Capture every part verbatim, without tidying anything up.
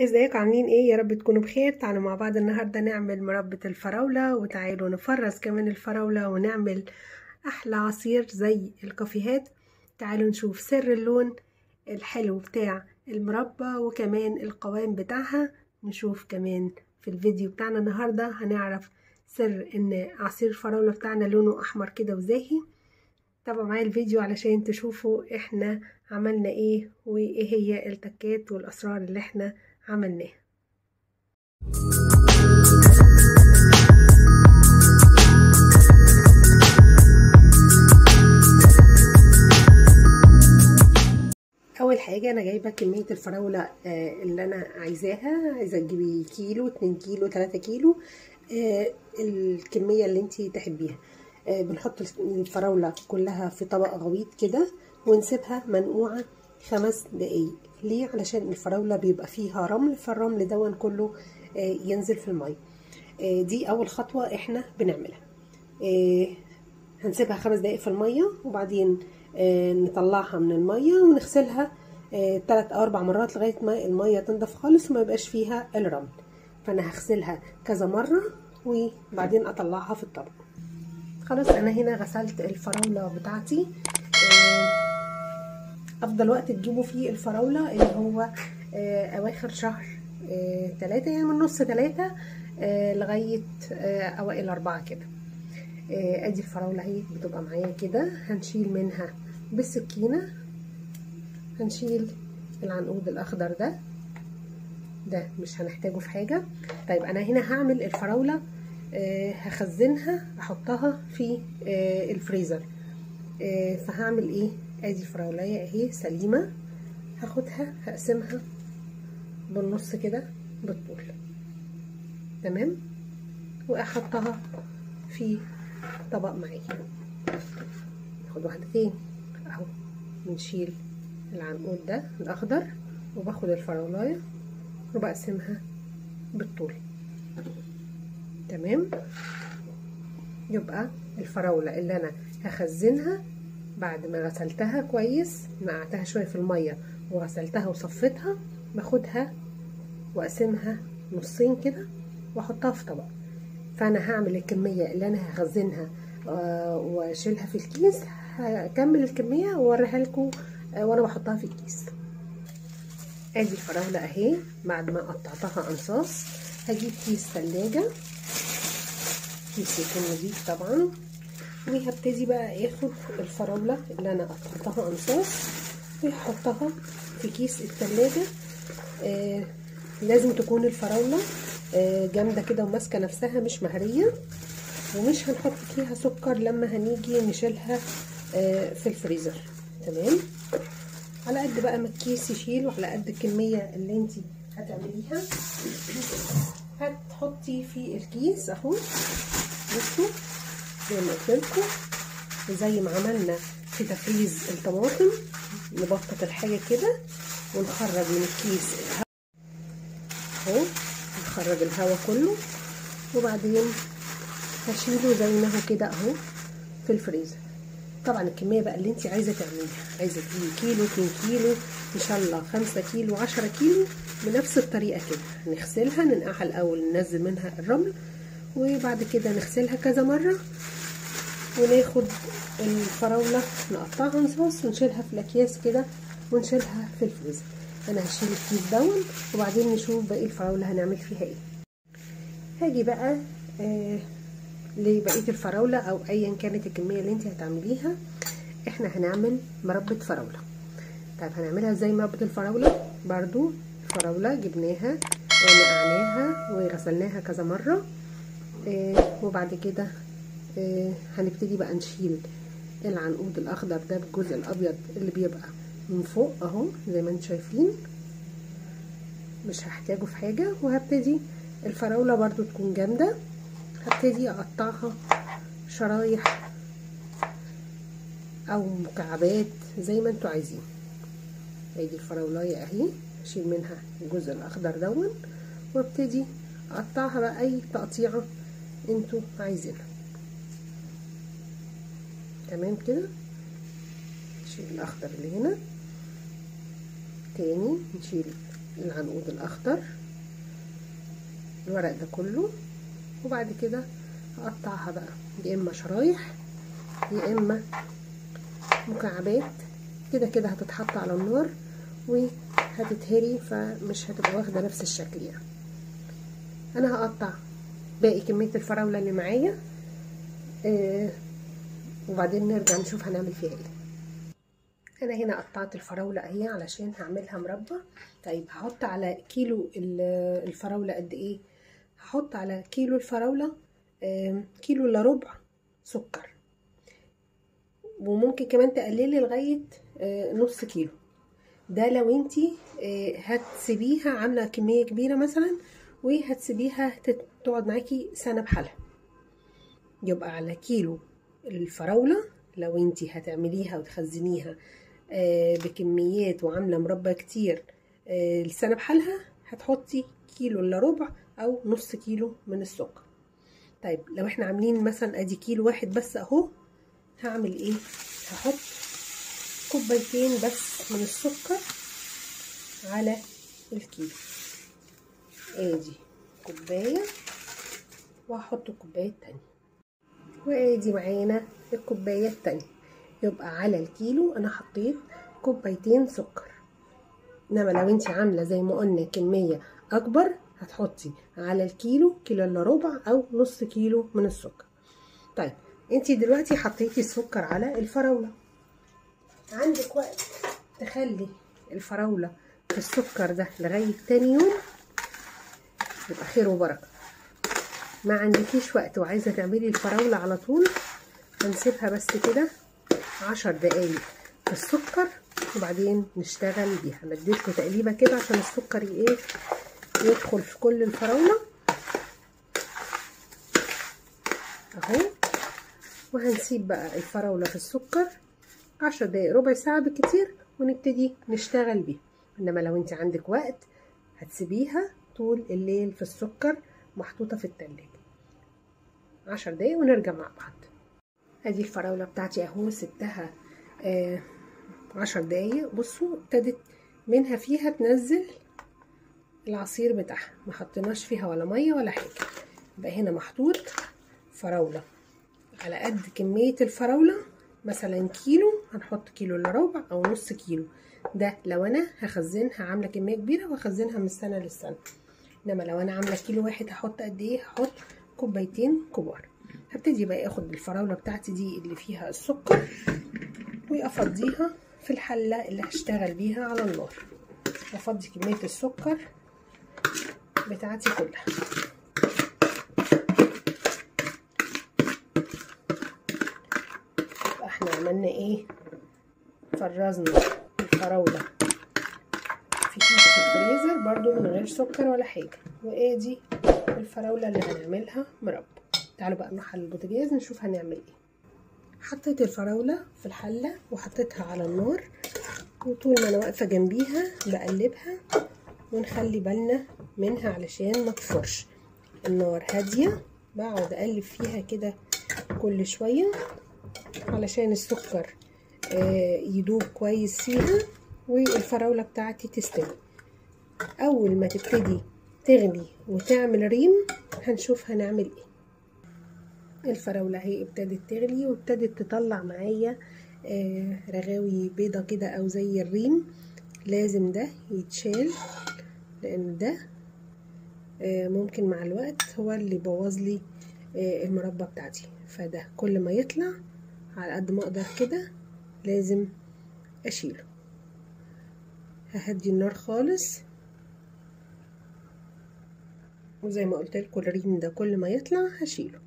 ازيكم عاملين ايه؟ يا رب تكونوا بخير. تعالوا مع بعض النهارده نعمل مربة الفراولة، وتعالوا نفرز كمان الفراولة ونعمل احلى عصير زي الكافيهات. تعالوا نشوف سر اللون الحلو بتاع المربى وكمان القوام بتاعها. نشوف كمان في الفيديو بتاعنا النهارده هنعرف سر ان عصير الفراولة بتاعنا لونه احمر كده وزاهي. تابعوا معايا الفيديو علشان تشوفوا احنا عملنا ايه وايه هي التكات والاسرار اللي احنا عملناها. اول حاجه انا جايبه كميه الفراوله اللي انا عايزاها، عايزه تجيبي كيلو اتنين كيلو تلاتة كيلو، الكميه اللي انتي تحبيها. بنحط الفراوله كلها في طبق غويط كده ونسيبها منقوعه خمس دقايق. ليه؟ علشان الفراوله بيبقى فيها رمل، فالرمل دون كله ينزل في الميه. دي اول خطوه احنا بنعملها، هنسيبها خمس دقايق في الميه وبعدين نطلعها من الميه ونغسلها ثلاث او اربع مرات لغايه ما الميه تنضف خالص وما يبقاش فيها الرمل. فانا هغسلها كذا مره وبعدين اطلعها في الطبق. خلاص انا هنا غسلت الفراوله بتاعتي. افضل وقت تجيبوا فيه الفراوله اللي هو آه اواخر شهر آه تلاتة، يعني من نص تلاتة آه لغايه آه اوائل اربعة كده. آه ادي الفراوله اهي بتبقى معايا كده. هنشيل منها بالسكينه، هنشيل العنقود الاخضر ده ده مش هنحتاجه في حاجه. طيب انا هنا هعمل الفراوله آه هخزنها، احطها في آه الفريزر. آه فهعمل ايه؟ ادي الفراولايه اهي سليمه، هاخدها هقسمها بالنص كده بالطول، تمام، واحطها في طبق معايا. باخد واحده تاني اهو، بنشيل العنقود ده الاخضر وباخد الفراولايه وبقسمها بالطول، تمام. يبقى الفراوله اللي انا هخزنها بعد ما غسلتها كويس، نقعتها شويه في الميه وغسلتها وصفتها، باخدها واقسمها نصين كده واحطها في طبق. فانا هعمل الكميه اللي انا هخزنها آه واشيلها في الكيس، هكمل الكميه واوريها لكم آه وانا بحطها في الكيس. ادي الفراوله اهي بعد ما قطعتها انصاص. هجيب كيس ثلاجه، كيس يكون نضيف طبعا، وهبتدي بقى اخد الفراوله اللي انا قطعتها انصاص وهحطها في كيس التلاجة. آه لازم تكون الفراوله آه جامده كده وماسكه نفسها، مش مهريه، ومش هنحط فيها سكر لما هنيجي نشيلها آه في الفريزر، تمام. على قد بقى ما الكيس يشيل وعلى قد الكميه اللي انت هتعمليها هتحطي في الكيس اهو. بصوا زي ما قلتلكوا، وزي ما عملنا في تفريز الطماطم، نبطط الحاجه كده ونخرج من الكيس الهواء اهو، نخرج الهواء كله، وبعدين هشيله زي ما هو كده اهو في الفريزر. طبعا الكميه بقى اللي انت عايزه تعمليها، عايزه تجيبي كيلو اتنين كيلو ان شاء الله خمسة كيلو عشرة كيلو، بنفس الطريقه كده. نغسلها، ننقعها الاول، ننزل منها الرمل، وبعد كده نغسلها كذا مره، وناخد الفراوله نقطعها نصاص ونشيلها في الاكياس كده ونشيلها في الفريزر. انا هشيل الكيس دون وبعدين نشوف باقي الفراوله هنعمل فيها ايه. هاجي بقى آه لبقيه الفراوله او ايا كانت الكميه اللي انت هتعمليها. احنا هنعمل مربى فراوله. طيب هنعملها ازاي مربى الفراوله؟ برضو الفراوله جبناها ونقعناها وغسلناها كذا مره، آه وبعد كده آه هنبتدي بقى نشيل العنقود الاخضر ده بالجزء الابيض اللي بيبقى من فوق اهو زي ما انتم شايفين، مش هحتاجه في حاجه. وهبتدي الفراوله برضو تكون جامده، هبتدي اقطعها شرايح او مكعبات زي ما انتم عايزين. ادي الفراولايه اهي، اشيل منها الجزء الاخضر دون وابتدي اقطعها بقى اي تقطيعه انتوا عايزينها، تمام كده. نشيل الاخضر اللي هنا، تاني نشيل العنقود الاخضر الورق ده كله، وبعد كده هقطعها بقى يا اما شرايح يا اما مكعبات. كده كده هتتحط على النار وهتتهري فمش هتبقى واخده نفس الشكل يعني. انا هقطع باقي كميه الفراوله اللي معايا آه وبعدين نرجع نشوف هنعمل فيها ايه. انا هنا قطعت الفراوله اهي علشان هعملها مربى. طيب هحط على كيلو الفراوله قد ايه؟ هحط على كيلو الفراوله آه كيلو الا ربع سكر، وممكن كمان تقللي لغايه آه نص كيلو. ده لو انتي آه هتسيبيها عامله كميه كبيره مثلا وهتسيبيها تقعد معاكي سنه بحالها، يبقى على كيلو الفراوله. لو انتي هتعمليها وتخزنيها آه بكميات وعامله مربى كتير آه السنه بحالها، هتحطي كيلو الا ربع او نص كيلو من السكر. طيب لو احنا عاملين مثلا ادي كيلو واحد بس اهو، هعمل ايه؟ هحط كوبايتين بس من السكر على الكيلو. ادي كوبايه وهحط الكوبايه التانيه، وادي معانا الكوبايه التانيه. يبقى على الكيلو انا حطيت كوبايتين سكر. انما لو انت عامله زي ما قلنا كميه اكبر، هتحطي على الكيلو كيلو الا ربع او نص كيلو من السكر. طيب انتي دلوقتي حطيتي السكر على الفراوله، عندك وقت تخلي الفراوله في السكر ده لغايه تاني يوم، يبقى خير وبركه. ما عندكيش وقت وعايزه تعملي الفراوله على طول، هنسيبها بس كده عشر دقايق في السكر وبعدين نشتغل بيها. انا اديتكم تقليبه كده عشان السكر ايه يدخل في كل الفراوله اهو. وهنسيب بقى الفراوله في السكر عشر دقايق ربع ساعه بالكتير ونبتدي نشتغل بيها. انما لو انت عندك وقت هتسيبيها طول الليل في السكر محطوطه في التلاجة عشر دقايق ونرجع مع بعض. ادي الفراوله بتاعتي اهو، سبتها آه عشر دقايق. بصوا ابتدت منها فيها تنزل العصير بتاعها، ما حطيناش فيها ولا ميه ولا حاجه. يبقى هنا محطوط فراوله على قد كميه الفراوله، مثلا كيلو هنحط كيلو الا ربع او نص كيلو. ده لو انا هخزنها عامله كميه كبيره وهخزنها من سنه للسنه. انما لو انا عامله كيلو واحد، هحط قد ايه؟ هحط كوبايتين كبار. هبتدي بقى اخد الفراوله بتاعتي دي اللي فيها السكر وافضيها في الحله اللي هشتغل بيها على النار. افضي كميه السكر بتاعتي كلها. احنا عملنا ايه؟ فرزنا الفراوله في كيس الفريزر برضو من غير سكر ولا حاجه. وادي الفراوله اللي هنعملها مربى. تعالوا بقى نحل البوتاجاز نشوف هنعمل ايه. حطيت الفراوله في الحله وحطيتها على النار، وطول ما انا واقفه جنبيها بقلبها ونخلي بالنا منها علشان ما تفرش. النار هاديه، بقعد اقلب فيها كده كل شويه علشان السكر يدوب كويس فيها والفراوله بتاعتي تستوي. اول ما تبتدي تغلي وتعمل ريم هنشوف هنعمل ايه. الفراوله اهي ابتدت تغلي وابتدت تطلع معايا رغاوي بيضه كده او زي الريم. لازم ده يتشال لان ده ممكن مع الوقت هو اللي بوظ لي المربى بتاعتي. فده كل ما يطلع على قد ما اقدر كده لازم اشيله. ههدي النار خالص، وزي ما قلت لكم الريم ده كل ما يطلع هشيله.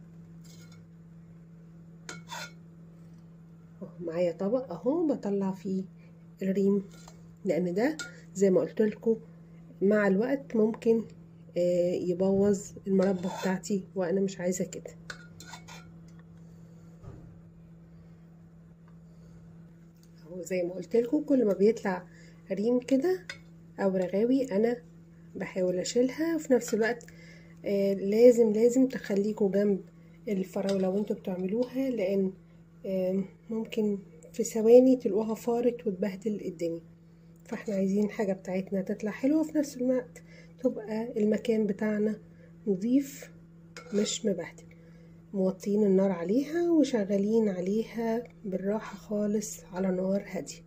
معايا طبق اهو بطلع فيه الريم، لان ده زي ما قلت لكم مع الوقت ممكن يبوظ المربى بتاعتي وانا مش عايزه كده. اهو زي ما قلت لكم كل ما بيطلع ريم كده او رغاوي انا بحاول اشيلها. وفي نفس الوقت لازم لازم تخليكم جنب الفراوله وانتوا بتعملوها، لان ممكن في ثواني تلقوها فارت وتبهدل الدنيا. فاحنا عايزين حاجة بتاعتنا تطلع حلوة وفي نفس الوقت تبقى المكان بتاعنا نضيف مش مبهدل. موطين النار عليها وشغالين عليها بالراحة خالص على نار هادية.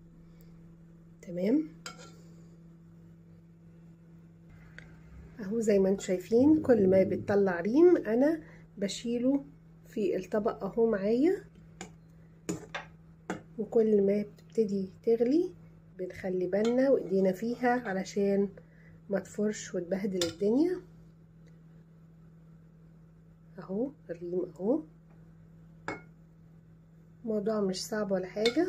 تمام اهو زي ما انتم شايفين كل ما بتطلع ريم انا بشيله في الطبق اهو معايا، وكل ما بتبتدي تغلي بنخلي بالنا وايدينا فيها علشان ما تفرش وتبهدل الدنيا. اهو الريم اهو، الموضوع مش صعب ولا حاجه،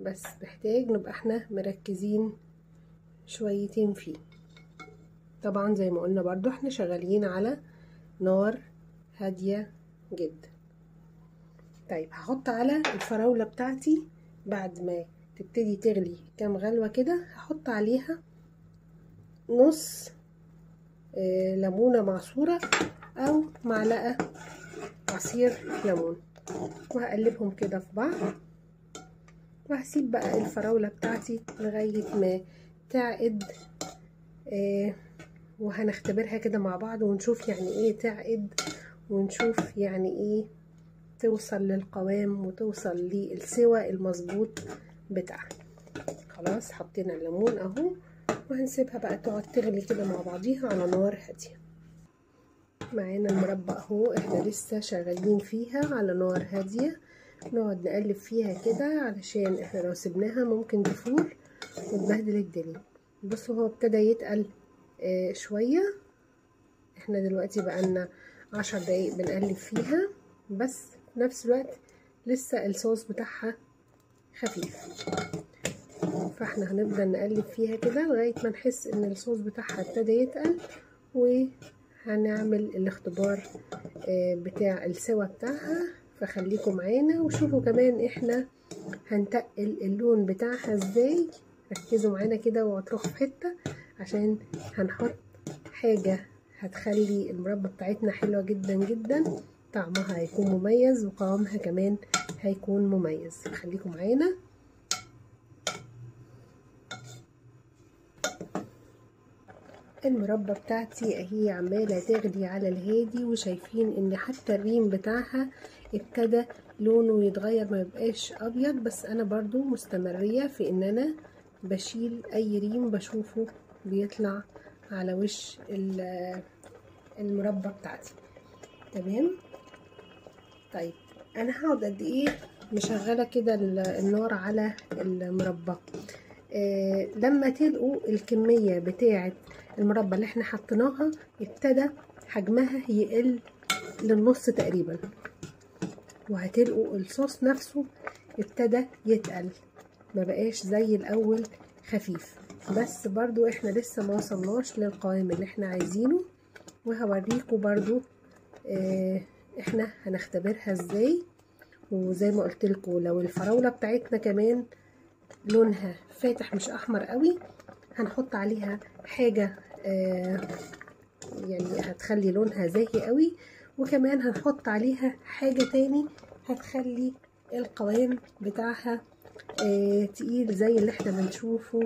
بس محتاج نبقى احنا مركزين شويتين فيه. طبعا زي ما قلنا برضو احنا شغالين على نار هاديه جدا. طيب هحط على الفراوله بتاعتي بعد ما تبتدي تغلي كام غلوه كده، هحط عليها نص آه ليمونه معصوره او معلقه عصير ليمون، وهقلبهم كده في بعض، وهسيب بقى الفراوله بتاعتي لغايه ما تعقد آه وهنختبرها كده مع بعض ونشوف يعني ايه تعقد، ونشوف يعني ايه توصل للقوام وتوصل للسوى المظبوط بتاعها. خلاص حطينا الليمون اهو، وهنسيبها بقى تقعد تغلي كده مع بعضيها على نار هاديه. معانا المربى اهو، احنا لسه شغالين فيها على نار هاديه، نقعد نقلب فيها كده علشان احنا لو سبناها ممكن تفور وتبهدل الدنيا. بصوا هو ابتدى يتقل آه شويه، احنا دلوقتي بقالنا عشر دقايق بنقلب فيها، بس في نفس الوقت لسه الصوص بتاعها خفيف، فاحنا هنفضل نقلب فيها كده لغايه ما نحس ان الصوص بتاعها ابتدى يتقل، وهنعمل الاختبار آه بتاع السوى بتاعها. فخليكم معانا وشوفوا كمان احنا هنتقل اللون بتاعها ازاي. ركزوا معانا كده وهتروحوا في حته، عشان هنحط حاجه هتخلي المربى بتاعتنا حلوه جدا جدا، طعمها هيكون مميز وقوامها كمان هيكون مميز. خليكم معانا. المربى بتاعتي اهي عماله تغلي على الهادي، وشايفين ان حتى الريم بتاعها ابتدى لونه يتغير ما يبقاش ابيض، بس انا برضو مستمريه في ان انا بشيل اي ريم بشوفه بيطلع على وش المربى بتاعتي. تمام. طيب انا هقعد قد ايه مشغله كده النار على المربى؟ آه لما تلقوا الكميه بتاعه المربى اللي احنا حطيناها ابتدى حجمها يقل للنص تقريبا، وهتلقوا الصوص نفسه ابتدى يتقل، ما بقاش زي الاول خفيف، بس برضو احنا لسه ما وصلناش للقوام اللي احنا عايزينه، وهوريكم برضو اه احنا هنختبرها ازاي. وزي ما قلت لكم لو الفراوله بتاعتنا كمان لونها فاتح مش احمر قوي هنحط عليها حاجه اه يعني هتخلي لونها زاهي قوي، وكمان هنحط عليها حاجه تاني هتخلي القوام بتاعها اه تقيل زي اللي احنا بنشوفه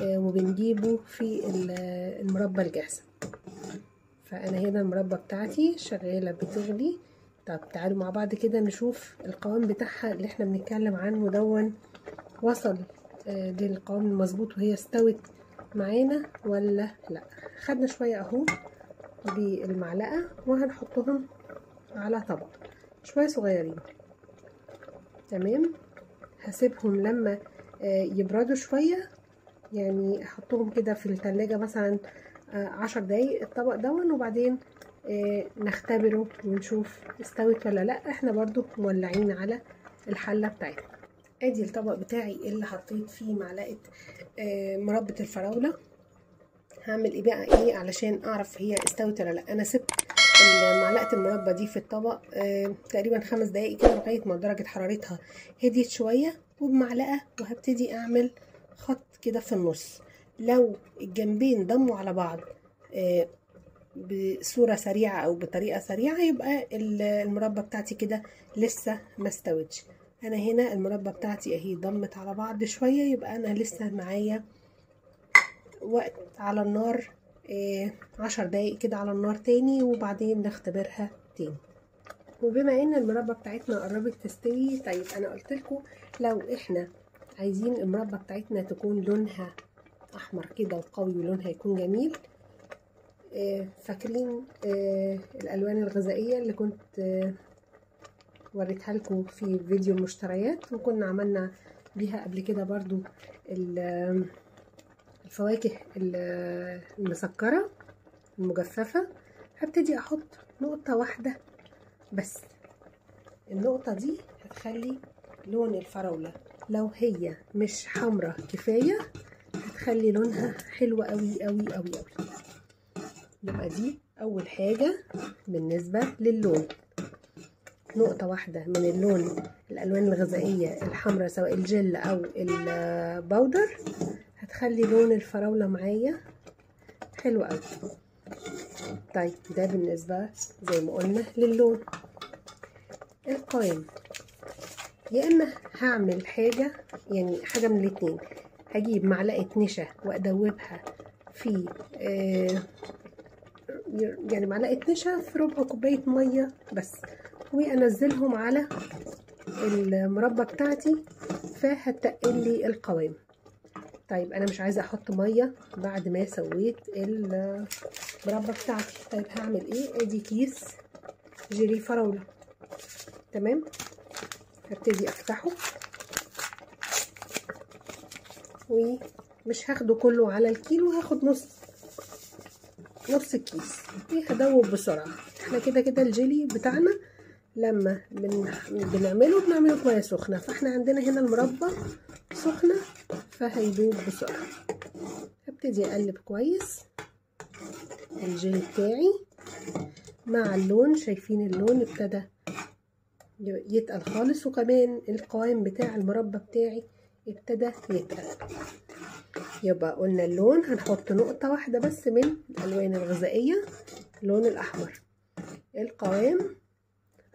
اه وبنجيبه في المربى الجاهزه. فانا هنا المربى بتاعتي شغاله بتغلي. طب تعالوا مع بعض كده نشوف القوام بتاعها اللي احنا بنتكلم عنه دون وصل اه للقوام المظبوط وهي استوت معانا ولا لا. خدنا شويه اهو بالمعلقه وهنحطهم على طبق شويه صغيرين. تمام. هسيبهم لما يبردوا شويه، يعني احطهم كده في التلاجة مثلا عشر دقايق الطبق دون، وبعدين نختبره ونشوف استوت ولا لا. احنا برضو مولعين على الحله بتاعتنا. ادي الطبق بتاعي اللي حطيت فيه معلقه مربى الفراوله. هعمل ايه بقى ايه علشان اعرف هي استوت ولا لا؟ انا سبت معلقه المربى دي في الطبق آه تقريبا خمس دقايق كده لغايه ما درجه حرارتها هديت شويه، وبمعلقه وهبتدي اعمل خط كده في النص. لو الجنبين ضموا على بعض آه بصوره سريعه او بطريقه سريعه يبقى المربى بتاعتي كده لسه ما استوتش، انا هنا المربى بتاعتي اهي ضمت على بعض شويه، يبقى انا لسه معايا وقت على النار إيه عشر دقايق كده على النار تاني، وبعدين نختبرها تاني. وبما ان المربى بتاعتنا قربت تستوي، طيب انا قلت لكم لو احنا عايزين المربى بتاعتنا تكون لونها احمر كده وقوي ولونها يكون جميل، إيه فاكرين إيه الالوان الغذائيه اللي كنت إيه وريتها لكم في فيديو المشتريات، وكنا عملنا بيها قبل كده برضو الفواكه المسكرة المجففة. هبتدي احط نقطة واحدة بس، النقطة دي هتخلي لون الفراولة لو هي مش حمرة كفاية هتخلي لونها حلو قوي قوي قوي قوي. يبقى دي اول حاجة بالنسبة للون، نقطة واحدة من اللون الألوان الغذائية الحمراء سواء الجل أو البودر هتخلي لون الفراولة معايا حلو أوي. طيب ده بالنسبة زي ما قلنا للون. القوام يا إما هعمل حاجة يعني حاجة من الاتنين، هجيب معلقة نشا وأدوبها في آه يعني معلقة نشا في ربع كوباية مية بس، وانزلهم على المربى بتاعتي فهتقل لي القوام. طيب انا مش عايزه احط ميه بعد ما سويت المربى بتاعتي، طيب هعمل ايه؟ ادي كيس جيلي فراوله، تمام؟ هبتدي افتحه ومش هاخده كله على الكيلو، هاخد نص نص الكيس وهدوب بسرعه. احنا كده كده الجيلي بتاعنا لما بنعمله بنعمله كويس سخنه، فاحنا عندنا هنا المربى سخنه فهيدوب بسرعه. هبتدي اقلب كويس الجيل بتاعي مع اللون، شايفين اللون ابتدى يتقل خالص، وكمان القوام بتاع المربى بتاعي ابتدى يتقل. يبقى قلنا اللون هنحط نقطه واحده بس من الالوان الغذائيه اللون الاحمر. القوام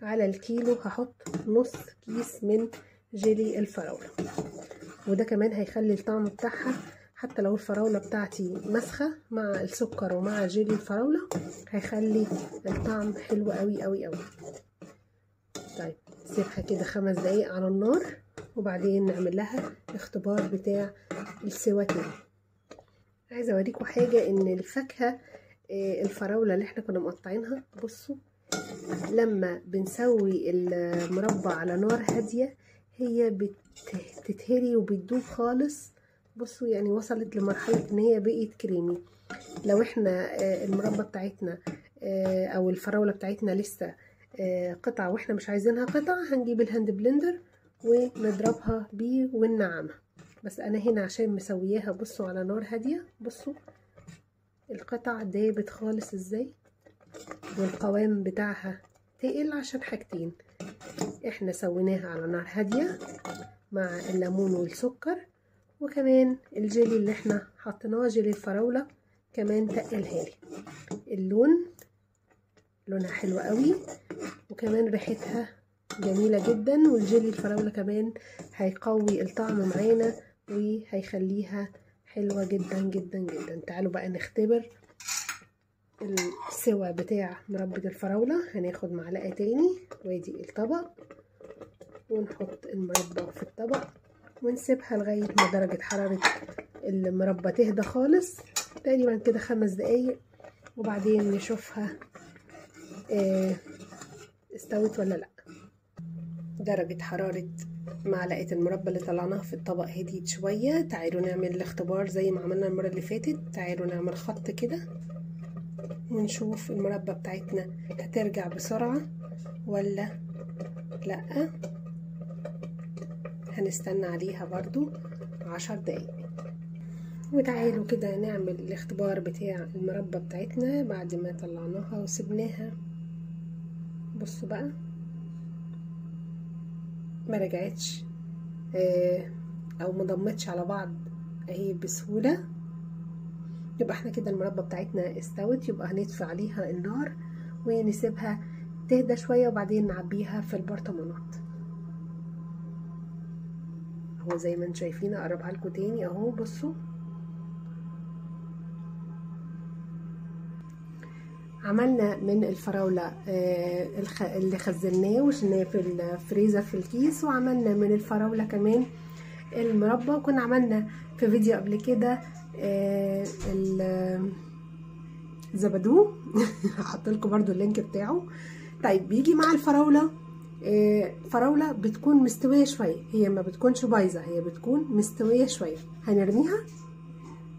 على الكيلو هحط نص كيس من جيلي الفراولة، وده كمان هيخلي الطعم بتاعها حتى لو الفراولة بتاعتي مسخة مع السكر ومع جيلي الفراولة هيخلي الطعم حلو قوي قوي قوي. طيب سيبها كده خمس دقايق على النار، وبعدين نعمل لها اختبار بتاع السوى تاني. عايزة اوريكم حاجة، ان الفاكهة الفراولة اللي احنا كنا مقطعينها بصوا لما بنسوي المربى على نار هادية هي بتتهري وبتدوب خالص، بصوا يعني وصلت لمرحلة ان هي بقت كريمي. لو احنا المربى بتاعتنا او الفراولة بتاعتنا لسه قطع واحنا مش عايزينها قطع هنجيب الهاند بلندر ونضربها بيه وننعمها، بس انا هنا عشان مسوياها بصوا على نار هادية بصوا القطع دابت خالص ازاي، والقوام بتاعها تقل عشان حاجتين، احنا سويناها على نار هادية مع الليمون والسكر، وكمان الجيلي اللي احنا حطيناه جيلي الفراولة كمان تقلها لي. اللون لونها حلو قوي وكمان ريحتها جميلة جدا، والجيلي الفراولة كمان هيقوي الطعم معانا وهيخليها حلوة جدا جدا جدا. تعالوا بقى نختبر السوى بتاع مربى الفراولة. هناخد معلقة تاني وادي الطبق ونحط المربى في الطبق ونسيبها لغاية ما درجة حرارة المربى تهدى خالص، تقريبا كده خمس دقايق، وبعدين نشوفها اه استوت ولا لا. درجة حرارة معلقة المربى اللي طلعناها في الطبق هديت شوية. تعالوا نعمل الاختبار زي ما عملنا المرة اللي فاتت، تعالوا نعمل خط كده ونشوف المربى بتاعتنا هترجع بسرعة ولا لأ. هنستنى عليها برضو عشر دقايق. وتعالوا كده نعمل الاختبار بتاع المربى بتاعتنا بعد ما طلعناها وسبناها. بصوا بقى ما رجعتش او ما ضمتش على بعض اهي بسهولة، يبقى احنا كده المربى بتاعتنا استوت. يبقى هنطفي عليها النار ونسيبها تهدى شوية وبعدين نعبيها في البرطمانات. هو زي ما انتم شايفين. اقربها لكم تاني اهو، بصوا عملنا من الفراوله اللي خزناه وشلناه في الفريزر في الكيس، وعملنا من الفراوله كمان المربى. وكنا عملنا في فيديو قبل كده الزبادو هحط لكم برده اللينك بتاعه. طيب بيجي مع الفراوله فراوله بتكون مستويه شويه، هي ما بتكونش بايظه، هي بتكون مستويه شويه. هنرميها؟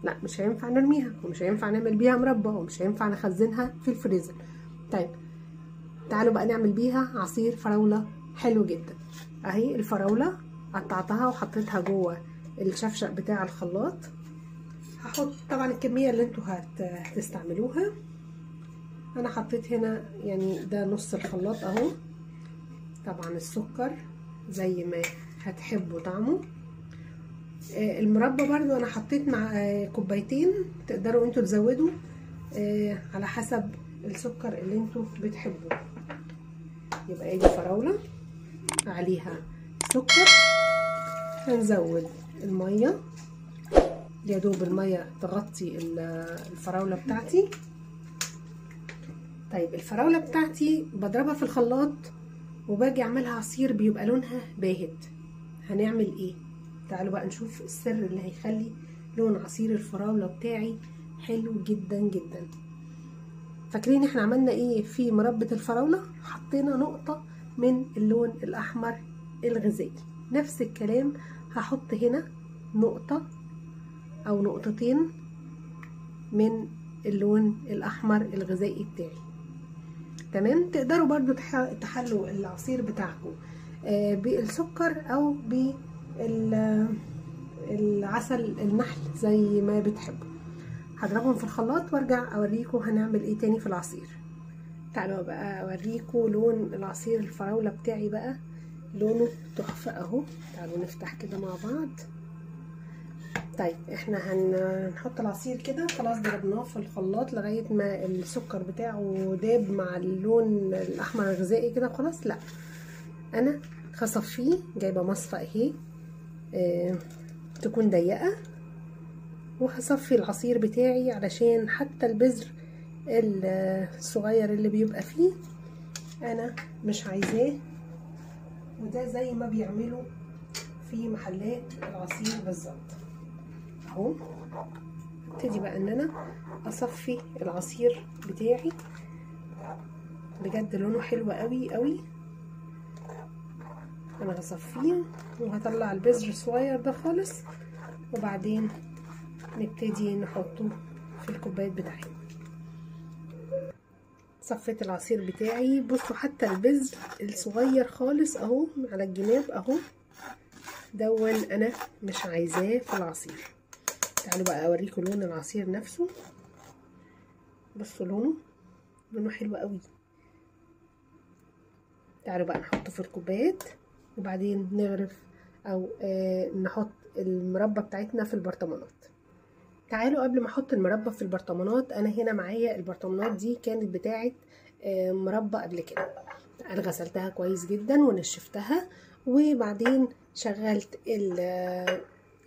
لا مش هينفع نرميها، ومش هينفع نعمل بيها مربى، ومش هينفع نخزنها في الفريزر. طيب تعالوا بقى نعمل بيها عصير فراوله حلو جدا. اهي الفراوله قطعتها وحطيتها جوه الشفشق بتاع الخلاط. هحط طبعا الكميه اللي انتوا هتستعملوها. انا حطيت هنا يعني ده نص الخلاط اهو. طبعا السكر زي ما هتحبوا طعمه. المربى برضو انا حطيت مع كوبايتين، تقدروا انتوا تزودوا على حسب السكر اللي انتوا بتحبوه. يبقى ادي فراوله عليها سكر، هنزود الميه يا دوب الميه تغطي الفراوله بتاعتي. طيب الفراوله بتاعتي بضربها في الخلاط وباجي اعملها عصير بيبقى لونها باهت. هنعمل ايه؟ تعالوا بقى نشوف السر اللي هيخلي لون عصير الفراولة بتاعي حلو جدا جدا. فاكرين احنا عملنا ايه في مربة الفراولة؟ حطينا نقطة من اللون الاحمر الغذائي. نفس الكلام هحط هنا نقطة او نقطتين من اللون الاحمر الغذائي بتاعي. تمام؟ تقدروا برضو تحلوا العصير بتاعكم بالسكر او ب العسل النحل زي ما بتحبوا. هضربهم في الخلاط وارجع اوريكم هنعمل ايه تاني في العصير. تعالوا بقى اوريكم لون العصير الفراوله بتاعي بقى، لونه تحفه اهو. تعالوا نفتح كده مع بعض. طيب احنا هنحط العصير كده، خلاص ضربناه في الخلاط لغايه ما السكر بتاعه داب مع اللون الاحمر الغذائي كده خلاص. لا انا هصفيه، جايبه مصفى اهي آه، تكون ضيقه، وهصفي العصير بتاعي علشان حتى البذر الصغير اللي بيبقى فيه انا مش عايزاه. وده زي ما بيعملوا في محلات العصير بالظبط اهو. ابتدي بقى ان انا اصفي العصير بتاعي. بجد لونه حلو قوي قوي. انا هصفيه وهطلع البذر الصغير ده خالص، وبعدين نبتدي نحطه في الكوبايات بتاعتنا. صفيت العصير بتاعي، بصوا حتى البذر الصغير خالص اهو على الجناب اهو دون انا مش عايزاه في العصير. تعالوا بقى اوريكم لون العصير نفسه. بصوا لونه لونه حلو قوي. تعالوا بقى نحطه في الكوبايات وبعدين نغرف او آه نحط المربى بتاعتنا في البرطمانات. تعالوا قبل ما احط المربى في البرطمانات، انا هنا معايا البرطمانات دي كانت بتاعه آه مربى قبل كده. انا غسلتها كويس جدا ونشفتها، وبعدين شغلت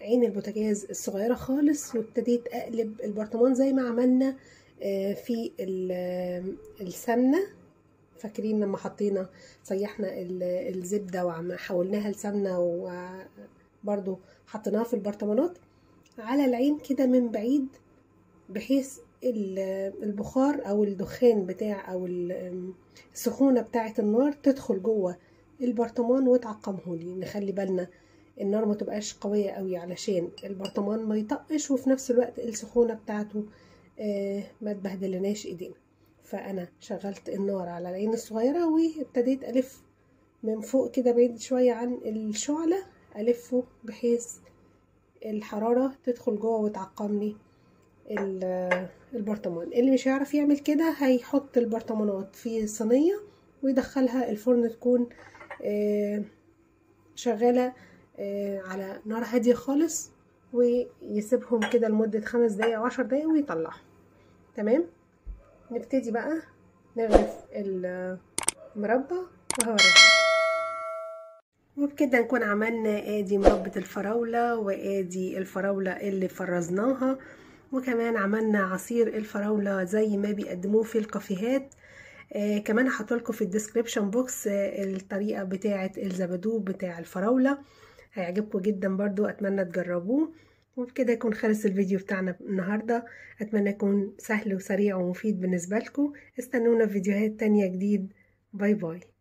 عين البوتاجاز الصغيره خالص وابتديت اقلب البرطمان زي ما عملنا آه في السمنه. فاكرين لما حطينا سيحنا الزبده وحولناها لسمنه وبرده حطيناها في البرطمانات على العين كده من بعيد، بحيث البخار او الدخان بتاع او السخونه بتاعه النار تدخل جوه البرطمان وتعقمهولي. نخلي بالنا النار ما تبقاش قويه قوي علشان البرطمان ما يطقش، وفي نفس الوقت السخونه بتاعته ما تبهدلناش ايدينا. فانا شغلت النار على العين الصغيره وابتديت الف من فوق كده بعيد شويه عن الشعله، الفه بحيث الحراره تدخل جوه وتعقم لي البرطمان. اللي مش هيعرف يعمل كده هيحط البرطمانات في صينيه ويدخلها الفرن تكون شغاله على نار هاديه خالص، ويسيبهم كده لمده خمس دقايق او عشر دقايق ويطلعهم. تمام؟ نبتدي بقى نغرف المربى وهوريكم. وبكده نكون عملنا ادي مربة الفراولة، وادي الفراولة اللي فرزناها، وكمان عملنا عصير الفراولة زي ما بيقدموه في الكافيهات. آه كمان هحط لكم في الديسكريبشن بوكس آه الطريقة بتاعة الزبادو بتاع الفراولة، هيعجبكم جدا برضو، اتمنى تجربوه. وبكده يكون خلص الفيديو بتاعنا النهاردة، اتمنى يكون سهل وسريع ومفيد بالنسبة لكم. استنونا في فيديوهات تانية جديد. باي باي.